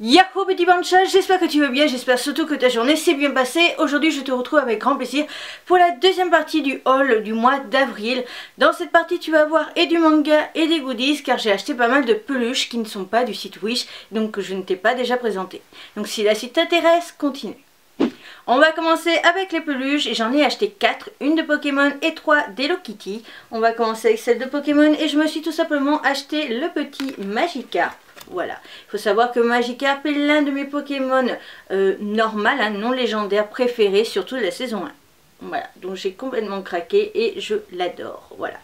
Yahoo petit Bancha, j'espère que tu vas bien, j'espère surtout que ta journée s'est bien passée. Aujourd'hui je te retrouve avec grand plaisir pour la deuxième partie du haul du mois d'avril. Dans cette partie tu vas avoir et du manga et des goodies, car j'ai acheté pas mal de peluches qui ne sont pas du site Wish, donc que je ne t'ai pas déjà présenté. Donc si la suite t'intéresse, continue. On va commencer avec les peluches et j'en ai acheté 4, une de Pokémon et 3 d'Hello Kitty. On va commencer avec celle de Pokémon et je me suis tout simplement acheté le petit Magikarp. Voilà, il faut savoir que Magikarp est l'un de mes Pokémon normal, hein, non légendaire préférés, surtout de la saison 1. Voilà, donc j'ai complètement craqué et je l'adore, voilà.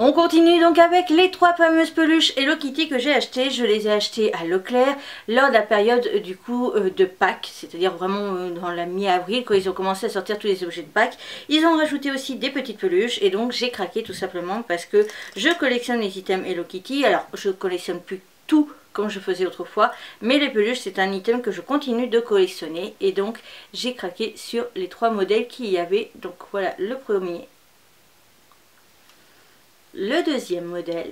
On continue donc avec les 3 fameuses peluches Hello Kitty que j'ai achetées. Je les ai achetées à Leclerc lors de la période du coup de Pâques, c'est-à-dire vraiment dans la mi-avril quand ils ont commencé à sortir tous les objets de Pâques. Ils ont rajouté aussi des petites peluches et donc j'ai craqué tout simplement parce que je collectionne les items Hello Kitty. Alors je collectionne plus tout comme je faisais autrefois, mais les peluches c'est un item que je continue de collectionner et donc j'ai craqué sur les 3 modèles qu'il y avait. Donc voilà le premier, le deuxième modèle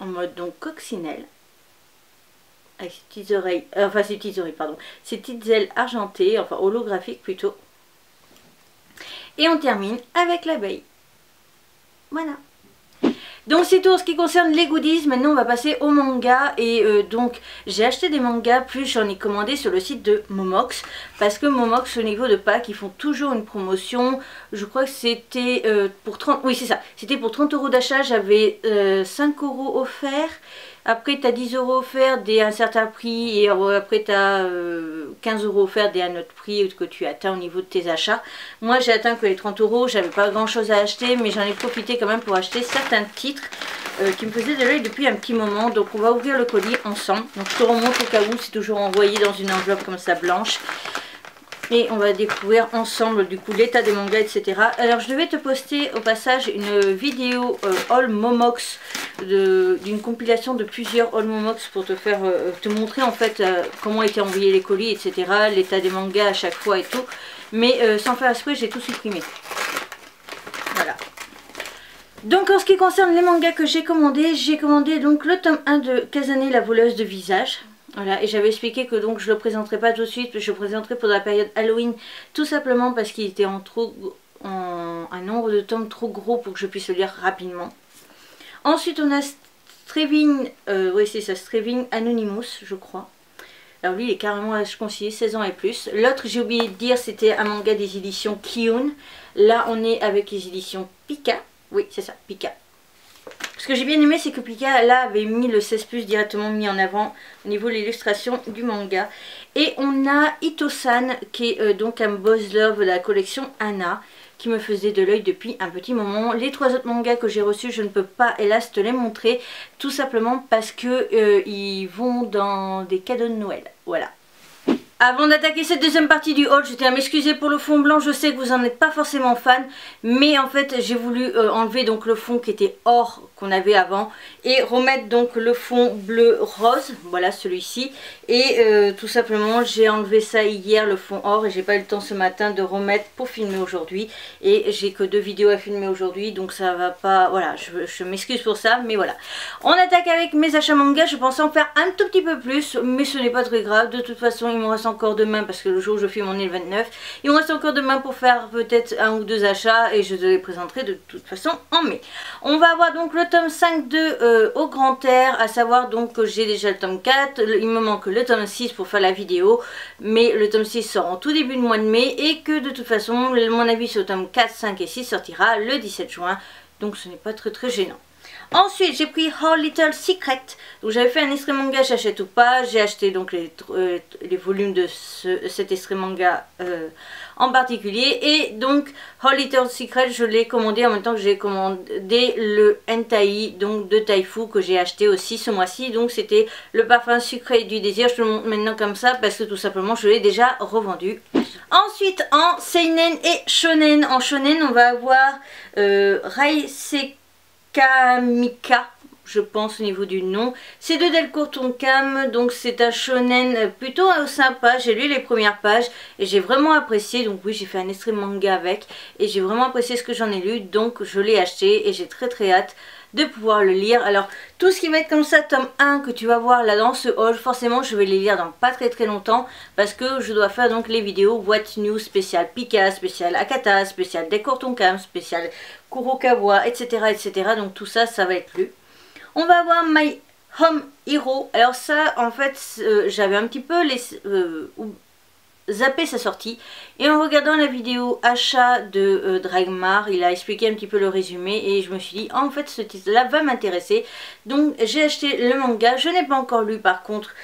en mode donc coccinelle avec ses petites oreilles, ses petites ailes argentées, enfin holographiques plutôt, et on termine avec l'abeille. Voilà. Donc c'est tout en ce qui concerne les goodies. Maintenant on va passer au manga et donc j'ai acheté des mangas, plus j'en ai commandé sur le site de Momox, parce que Momox au niveau de Pâques ils font toujours une promotion. Je crois que c'était pour 30, oui c'est ça, c'était pour 30 € d'achat, j'avais 5 € offerts. Après, tu as 10 € offerts dès un certain prix et après, tu as 15 € offerts dès un autre prix que tu atteins au niveau de tes achats. Moi, j'ai atteint que les 30 €, j'avais pas grand chose à acheter, mais j'en ai profité quand même pour acheter certains titres qui me faisaient de l'œil depuis un petit moment. Donc, on va ouvrir le colis ensemble. Donc, je te remonte au cas où, c'est toujours envoyé dans une enveloppe comme ça blanche. Et on va découvrir ensemble du coup l'état des mangas, etc. Alors je devais te poster au passage une vidéo haul Momox, d'une compilation de plusieurs haul Momox pour te faire te montrer en fait comment étaient envoyés les colis, etc. L'état des mangas à chaque fois et tout. Mais sans faire esprit, j'ai tout supprimé. Voilà. Donc en ce qui concerne les mangas que j'ai commandé donc le tome 1 de Kazané, la voleuse de visage. Voilà, et j'avais expliqué que donc je le présenterai pas tout de suite, je le présenterai pour la période Halloween, tout simplement parce qu'il était en un nombre de tomes trop gros pour que je puisse le lire rapidement. Ensuite on a Streving, oui c'est ça, Streving Anonymous je crois. Alors lui il est carrément, je conseille, 16 ans et plus. L'autre j'ai oublié de dire, c'était un manga des éditions Kiun. Là on est avec les éditions Pika, oui c'est ça, Pika. Ce que j'ai bien aimé, c'est que Pika, là, avait mis le 16+ directement mis en avant au niveau de l'illustration du manga. Et on a Itosan, qui est donc un boss love de la collection Anna, qui me faisait de l'œil depuis un petit moment. Les 3 autres mangas que j'ai reçus, je ne peux pas, hélas, te les montrer, tout simplement parce que ils vont dans des cadeaux de Noël. Voilà. Avant d'attaquer cette deuxième partie du haul, je tiens à m'excuser pour le fond blanc, je sais que vous n'en êtes pas forcément fan, mais en fait j'ai voulu enlever donc le fond qui était or qu'on avait avant et remettre donc le fond bleu rose, voilà celui-ci, et tout simplement j'ai enlevé ça hier, le fond or, et j'ai pas eu le temps ce matin de remettre pour filmer aujourd'hui, et j'ai que 2 vidéos à filmer aujourd'hui, donc ça va pas, voilà, je m'excuse pour ça, mais voilà. On attaque avec mes achats manga, je pensais en faire un tout petit peu plus, mais ce n'est pas très grave, de toute façon il me reste encore demain parce que le jour où je filme on est le 29, il me reste encore demain pour faire peut-être 1 ou 2 achats et je te les présenterai de toute façon en mai. On va avoir donc le tome 5 de Au Grand Air, à savoir donc que j'ai déjà le tome 4, il me manque le tome 6 pour faire la vidéo, mais le tome 6 sort en tout début de mois de mai et que de toute façon mon avis sur le tome 4, 5 et 6 sortira le 17 juin, donc ce n'est pas très très gênant. Ensuite j'ai pris Her Little Secret, donc j'avais fait un extrait manga j'achète ou pas, j'ai acheté donc les volumes de cet extrait manga en particulier, et donc Her Little Secret je l'ai commandé en même temps que j'ai commandé le hentai donc de Taifu que j'ai acheté aussi ce mois-ci, donc c'était le parfum sucré du désir, je te le montre maintenant comme ça parce que tout simplement je l'ai déjà revendu. Ensuite en seinen et shonen, en shonen on va avoir Raise Kamika, je pense au niveau du nom. C'est de Delcourt Tonkam, donc c'est un shonen plutôt sympa. J'ai lu les premières pages et j'ai vraiment apprécié. Donc oui, j'ai fait un extrait manga avec et j'ai vraiment apprécié ce que j'en ai lu. Donc je l'ai acheté et j'ai très très hâte de pouvoir le lire. Alors tout ce qui va être comme ça, tome 1 que tu vas voir là dans ce haul, forcément je vais les lire dans pas très longtemps parce que je dois faire donc les vidéos What News spécial Pika, spécial Akata, spécial Delcourt Tonkam, spécial Kurokawa, etc., etc. Donc tout ça, ça va être lu. On va avoir My Home Hero. Alors ça, en fait, j'avais un petit peu zappé sa sortie, et en regardant la vidéo achat de Dragmar, il a expliqué un petit peu le résumé et je me suis dit en fait ce titre là va m'intéresser, donc j'ai acheté le manga. Je n'ai pas encore lu par contre,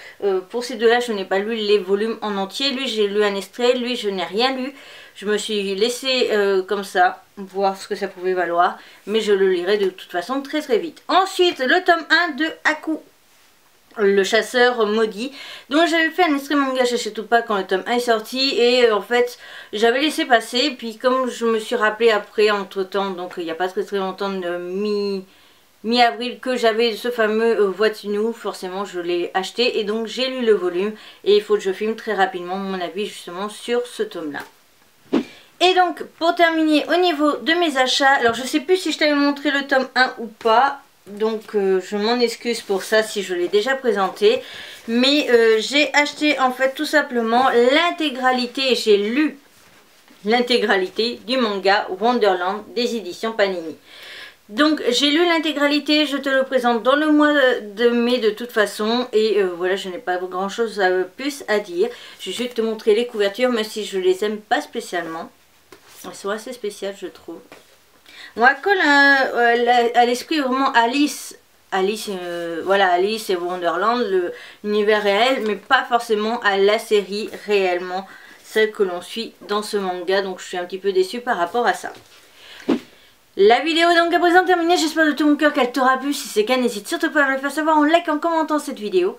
pour ces deux là je n'ai pas lu les volumes en entier. Lui j'ai lu un extrait, lui je n'ai rien lu. Je me suis laissé comme ça voir ce que ça pouvait valoir, mais je le lirai de toute façon très vite. Ensuite le tome 1 de Haku, le chasseur maudit, dont j'avais fait un extrait manga chez Toupa quand le tome 1 est sorti, et en fait j'avais laissé passer, puis comme je me suis rappelé après entre temps, donc il n'y a pas très longtemps, mi-avril, que j'avais ce fameux Voitinu, forcément je l'ai acheté et donc j'ai lu le volume, et il faut que je filme très rapidement mon avis justement sur ce tome là. Et donc pour terminer au niveau de mes achats, alors je sais plus si je t'avais montré le tome 1 ou pas, donc je m'en excuse pour ça si je l'ai déjà présenté, mais j'ai acheté en fait tout simplement l'intégralité, j'ai lu l'intégralité du manga Wonderland des éditions Panini. Donc j'ai lu l'intégralité, je te le présente dans le mois de mai de toute façon, et voilà, je n'ai pas grand chose à plus à dire. Je vais juste te montrer les couvertures, même si je les aime pas spécialement, elles sont assez spéciales je trouve. On colle à l'esprit vraiment Alice, voilà, Alice et Wonderland, l'univers réel, mais pas forcément à la série réellement, celle que l'on suit dans ce manga, donc je suis un petit peu déçue par rapport à ça. La vidéo est donc à présent terminée, j'espère de tout mon cœur qu'elle t'aura plu. Si c'est cas, n'hésite surtout pas à me le faire savoir en like, en commentant cette vidéo.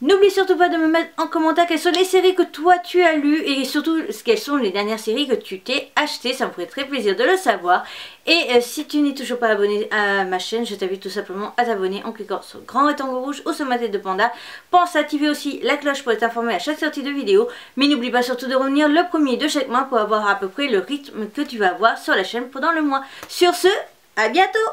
N'oublie surtout pas de me mettre en commentaire quelles sont les séries que toi tu as lues, et surtout quelles sont les dernières séries que tu t'es achetées, ça me ferait très plaisir de le savoir. Et si tu n'es toujours pas abonné à ma chaîne, je t'invite tout simplement à t'abonner en cliquant sur le grand rectangle rouge ou sur ma tête de panda. Pense à activer aussi la cloche pour être informé à chaque sortie de vidéo, mais n'oublie pas surtout de revenir le premier de chaque mois pour avoir à peu près le rythme que tu vas avoir sur la chaîne pendant le mois. Sur ce, à bientôt!